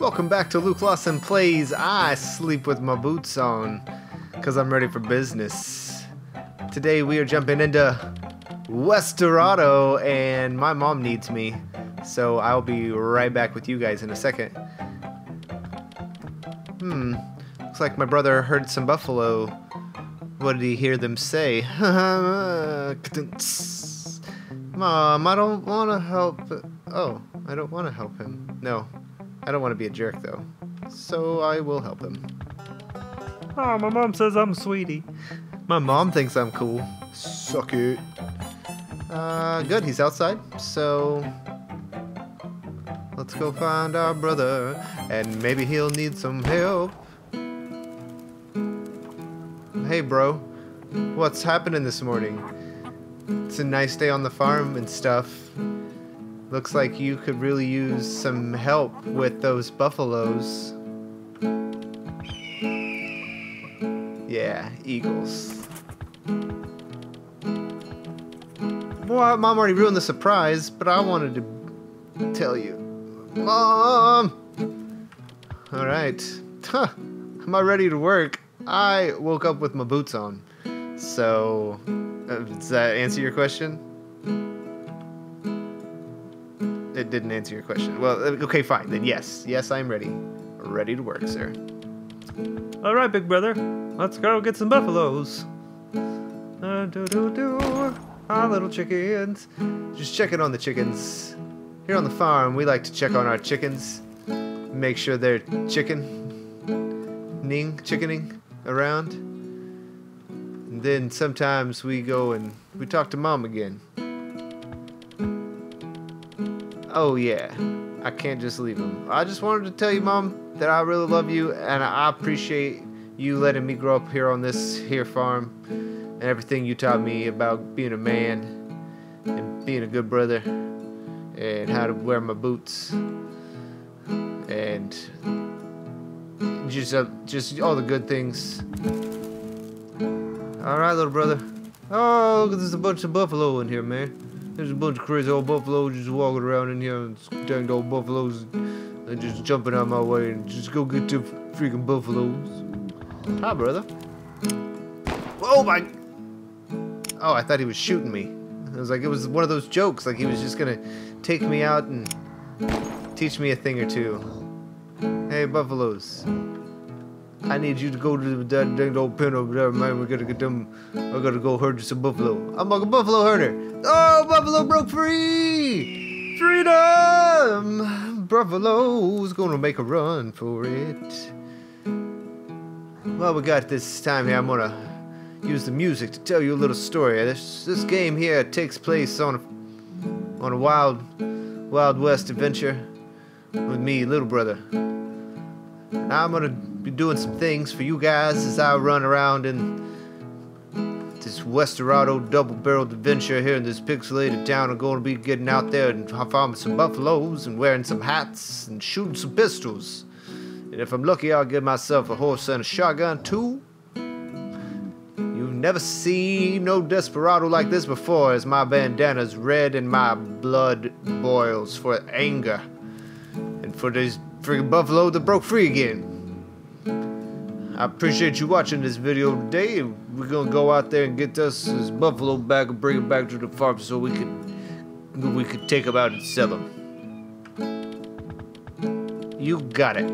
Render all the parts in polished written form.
Welcome back to Luke Lawson Plays. I sleep with my boots on because I'm ready for business. Today we are jumping into Westerado and my mom needs me. So I'll be right back with you guys in a second. Looks like my brother heard some buffalo. What did he hear them say? Mom, I don't want to help. Oh, I don't want to help him. No, I don't want to be a jerk, though. So I will help him. Oh, my mom says I'm sweetie. My mom thinks I'm cool. Suck it. Good, he's outside. So let's go find our brother. And maybe he'll need some help. Hey, bro. What's happening this morning? It's a nice day on the farm and stuff. Looks like you could really use some help with those buffaloes. Yeah, eagles. Well, Mom already ruined the surprise, but I wanted to tell you. Mom! Alright. Huh. Am I ready to work? I woke up with my boots on. So, does that answer your question? It didn't answer your question. Well, okay, fine. Then yes. Yes, I'm ready. Ready to work, sir. All right, big brother. Let's go get some buffaloes. Our little chickens. Just checking on the chickens. Here on the farm, we like to check on our chickens. Make sure they're chickening around. And then sometimes we go and we talk to Mom again. Oh yeah, I can't just leave him. I just wanted to tell you, Mom, that I really love you and I appreciate you letting me grow up here on this here farm and everything you taught me about being a man and being a good brother and how to wear my boots and just all the good things. All right, little brother. Oh, there's a bunch of buffalo in here, man. There's a bunch of crazy old buffaloes just walking around in here, and dang old buffaloes, and just jumping out my way, and just go get the freaking buffaloes. Hi, brother. Oh my! Oh, I thought he was shooting me. I was like, it was one of those jokes, like he was just gonna take me out and teach me a thing or two. Hey, buffaloes. I need you to go to that dang old pen over there, man. We gotta get them. I gotta go herd some buffalo. I'm like a buffalo herder. Oh, buffalo broke free! Freedom! Buffalo's gonna make a run for it. Well, we got this time here. I'm gonna use the music to tell you a little story. This game here takes place on a wild west adventure with me, little brother. And I'm gonna be doing some things for you guys as I run around in this Westerado double-barreled adventure here in this pixelated town. I'm going to be getting out there and farming some buffaloes and wearing some hats and shooting some pistols. And if I'm lucky, I'll give myself a horse and a shotgun too. You've never seen no desperado like this before, as my bandana's red and my blood boils for anger and for this friggin' buffalo that broke free again. I appreciate you watching this video today. We're gonna go out there and get us this buffalo back and bring it back to the farm so we could take them out and sell them. You got it.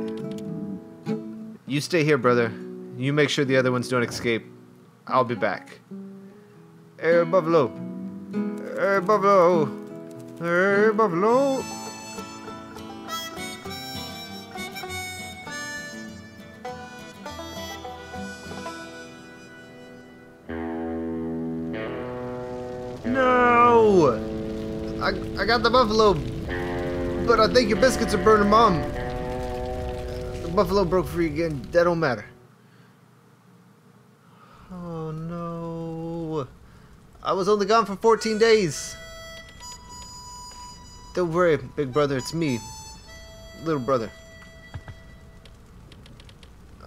You stay here, brother. You make sure the other ones don't escape. I'll be back. Hey, buffalo. Hey, buffalo. Hey, buffalo. No! I got the buffalo, but I think your biscuits are burning, Mom. The buffalo broke free again. That don't matter. Oh, no. I was only gone for 14 days. Don't worry, big brother. It's me, little brother.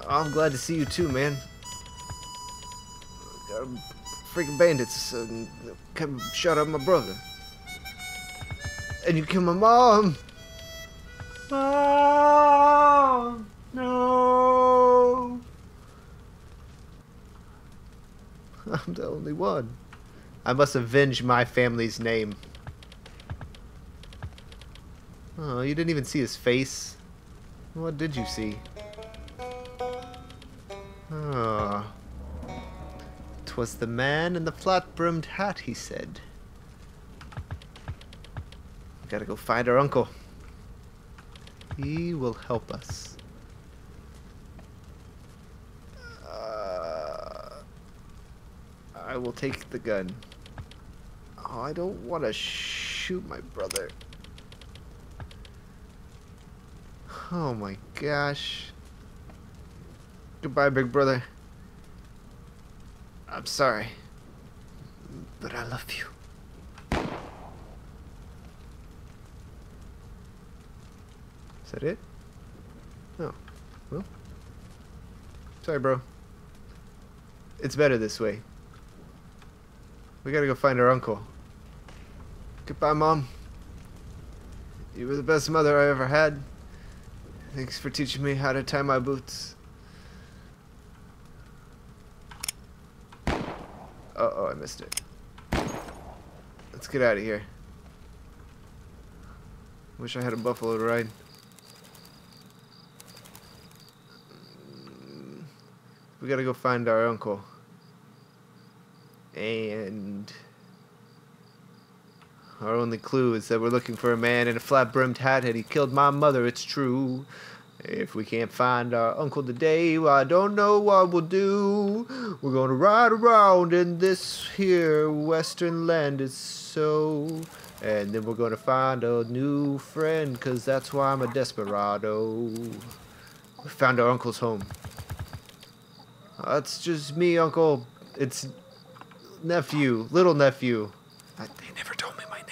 I'm glad to see you, too, man. Freaking bandits come shot up my brother, and you killed my mom. Oh, no. I'm the only one. I must avenge my family's name. Oh, you didn't even see his face. What did you see? Ah. Oh. 'Twas the man in the flat-brimmed hat, he said. We gotta go find our uncle. He will help us. I will take the gun. Oh, I don't want to shoot my brother. Oh my gosh. Goodbye, big brother. I'm sorry, but I love you. Is that it? No. Well. Sorry, bro. It's better this way. We gotta go find our uncle. Goodbye, Mom. You were the best mother I ever had. Thanks for teaching me how to tie my boots. Uh-oh, I missed it. Let's get out of here. Wish I had a buffalo to ride. We gotta go find our uncle. And our only clue is that we're looking for a man in a flat-brimmed hat and he killed my mother, it's true. If we can't find our uncle today, I don't know what we'll do. We're gonna ride around in this here western land, it's so. And then we're gonna find a new friend, 'cause that's why I'm a desperado. We found our uncle's home. It's just me, Uncle. It's nephew, little nephew. They never told me my name.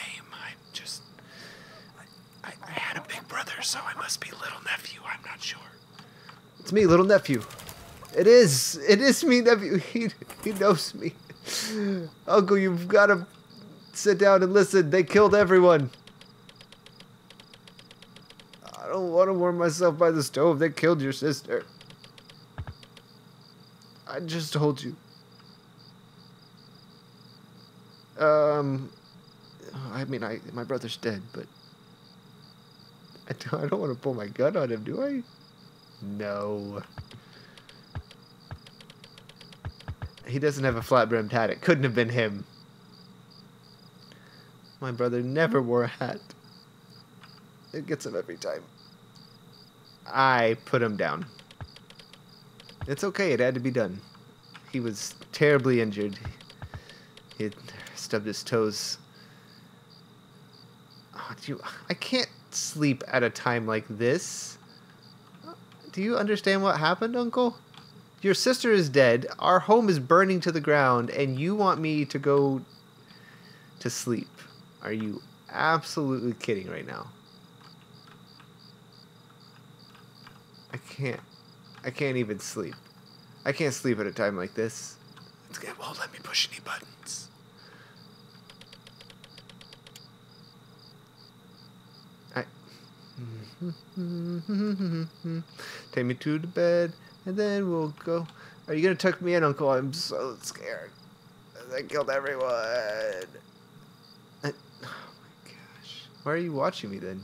I had a big brother, so I must be little nephew. I'm not sure. It's me, little nephew. It is me, nephew. He knows me. Uncle, you've got to sit down and listen. They killed everyone. I don't want to warm myself by the stove. They killed your sister. I just told you. I mean, my brother's dead, but I don't want to pull my gun on him, do I? No. He doesn't have a flat-brimmed hat. It couldn't have been him. My brother never wore a hat. It gets him every time. I put him down. It's okay, it had to be done. He was terribly injured. He had stubbed his toes. Oh, I can't sleep at a time like this. Do you understand what happened, Uncle? Your sister is dead, our home is burning to the ground, and you want me to go to sleep. Are you absolutely kidding right now? I can't even sleep. I can't sleep at a time like this. It won't let me push any buttons. Take me to the bed, and then we'll go. Are you gonna tuck me in, Uncle? I'm so scared. They killed everyone. Oh my gosh! Why are you watching me then?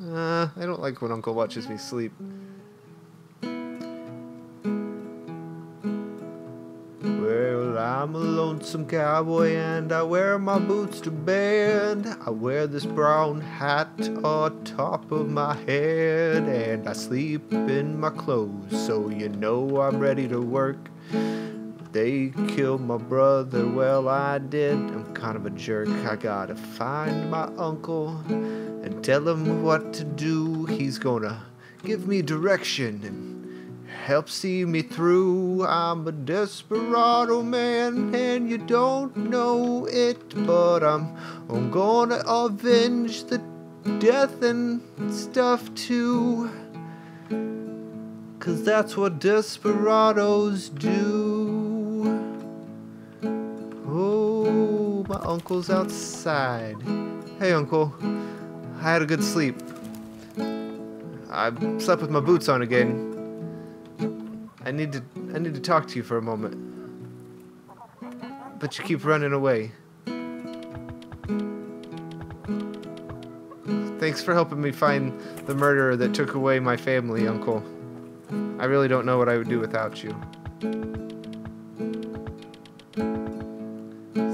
I don't like when Uncle watches me sleep. I'm a lonesome cowboy and I wear my boots to bed. I wear this brown hat on top of my head and I sleep in my clothes, so you know I'm ready to work. They killed my brother, well I did, I'm kind of a jerk. I gotta find my uncle and tell him what to do. He's gonna give me direction and help see me through. I'm a desperado man and you don't know it, but I'm gonna avenge the death and stuff too, 'cause that's what desperados do. Oh, my uncle's outside. Hey, Uncle, I had a good sleep. I slept with my boots on again. I need to talk to you for a moment. But you keep running away. Thanks for helping me find the murderer that took away my family, Uncle. I really don't know what I would do without you.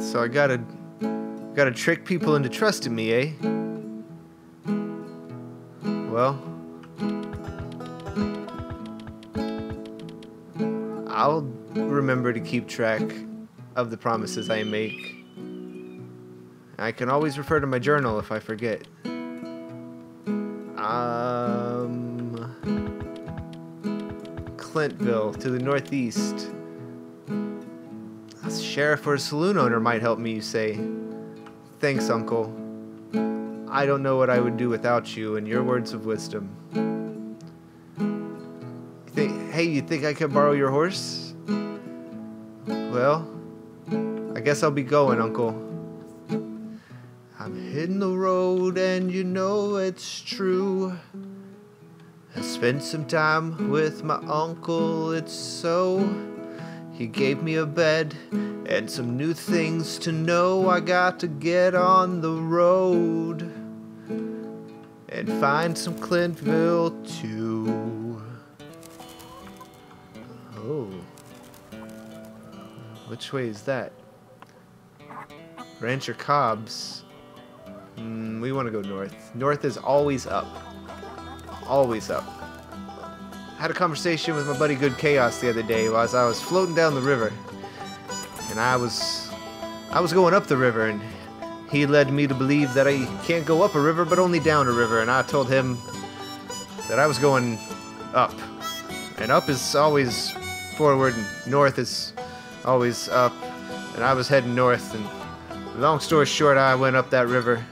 So I gotta trick people into trusting me, eh? Well, I'll remember to keep track of the promises I make. I can always refer to my journal if I forget. Clintville, to the northeast. A sheriff or a saloon owner might help me, you say. Thanks, Uncle. I don't know what I would do without you and your words of wisdom. You think I could borrow your horse? Well, I guess I'll be going, Uncle. I'm hitting the road and you know it's true. I spent some time with my uncle, it's so. He gave me a bed and some new things to know. I got to get on the road and find some Clintville too. Oh. Which way is that? Rancher Cobb's. We want to go north. North is always up. Always up. Had a conversation with my buddy Good Chaos the other day while I was floating down the river, and I was going up the river, and he led me to believe that I can't go up a river but only down a river, and I told him that I was going up, and up is always forward and north is always up, and I was heading north, and long story short, I went up that river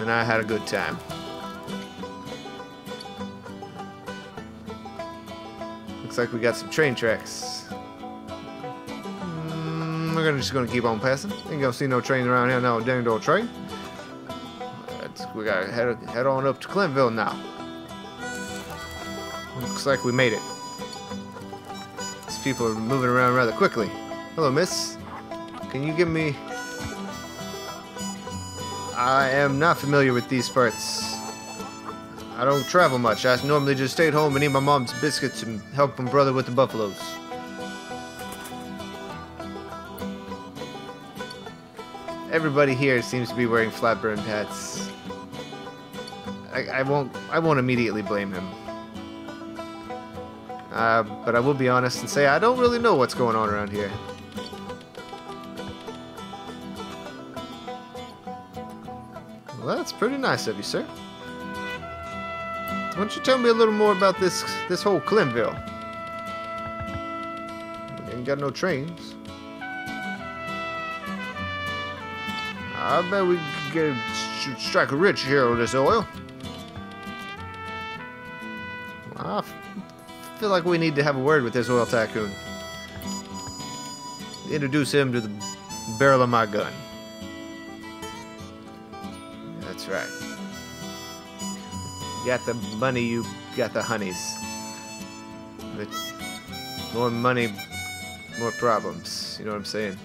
and I had a good time. Like we got some train tracks. We're just gonna keep on passing. Ain't gonna see no train around here, no dang old train. We gotta head on up to Clintville now. Looks like we made it. These people are moving around rather quickly. Hello, miss. Can you give me... I am not familiar with these parts. I don't travel much. I normally just stay at home and eat my mom's biscuits and help my brother with the buffaloes. Everybody here seems to be wearing flat brimmed hats. I won't immediately blame him. But I will be honest and say I don't really know what's going on around here. Well, that's pretty nice of you, sir. Why don't you tell me a little more about this whole Clintville? Ain't got no trains. I bet we could strike a rich here with this oil. I feel like we need to have a word with this oil tycoon. Introduce him to the barrel of my gun. That's right. You got the money, you got the honeys. But more money, more problems. You know what I'm saying?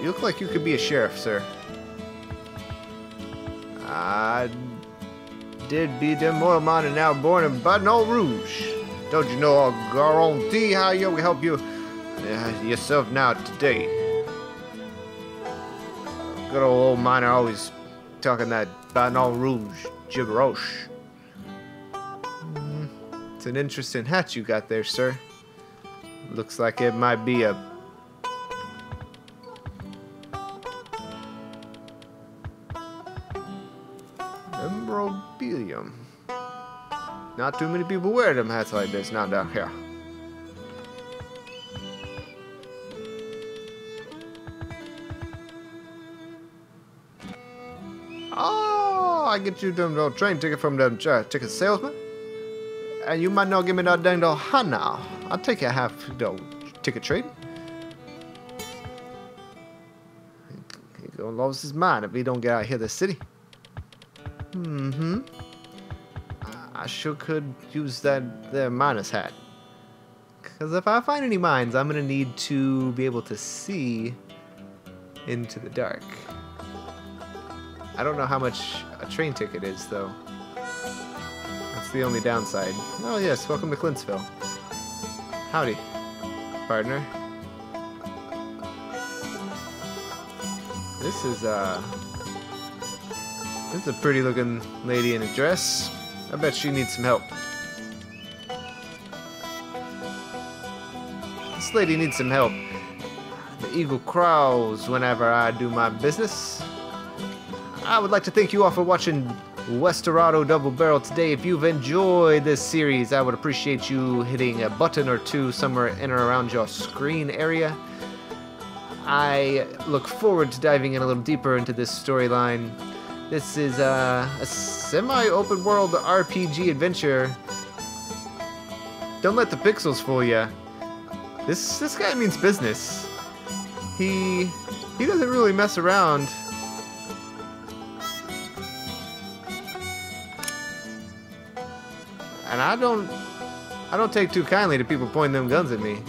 You look like you could be a sheriff, sir. I did be them oil mine and now born in Baton Rouge. Don't you know I'll guarantee how you help you yourself now today? Good old miner always talking that Baton Rouge gibberish. It's an interesting hat you got there, sir. Looks like it might be a... Embrobilium. Not too many people wear them hats like this, not down here. I get you them old train ticket from them ticket salesman, and you might not give me that dang old high now. I'll take a half the ticket trade. He gonna lose his mind if he don't get out of here this city. Mm-hmm. I sure could use that there miner's hat. Because if I find any mines, I'm going to need to be able to see into the dark. I don't know how much a train ticket is, though. That's the only downside. Oh, yes, welcome to Clintville. Howdy, partner. This is a pretty-looking lady in a dress. I bet she needs some help. This lady needs some help. The eagle crows whenever I do my business. I would like to thank you all for watching Westerado Double Barrel today. If you've enjoyed this series, I would appreciate you hitting a button or two somewhere in or around your screen area. I look forward to diving in a little deeper into this storyline. This is a semi-open world RPG adventure. Don't let the pixels fool you. This guy means business. He doesn't really mess around. And I don't take too kindly to people pointing them guns at me.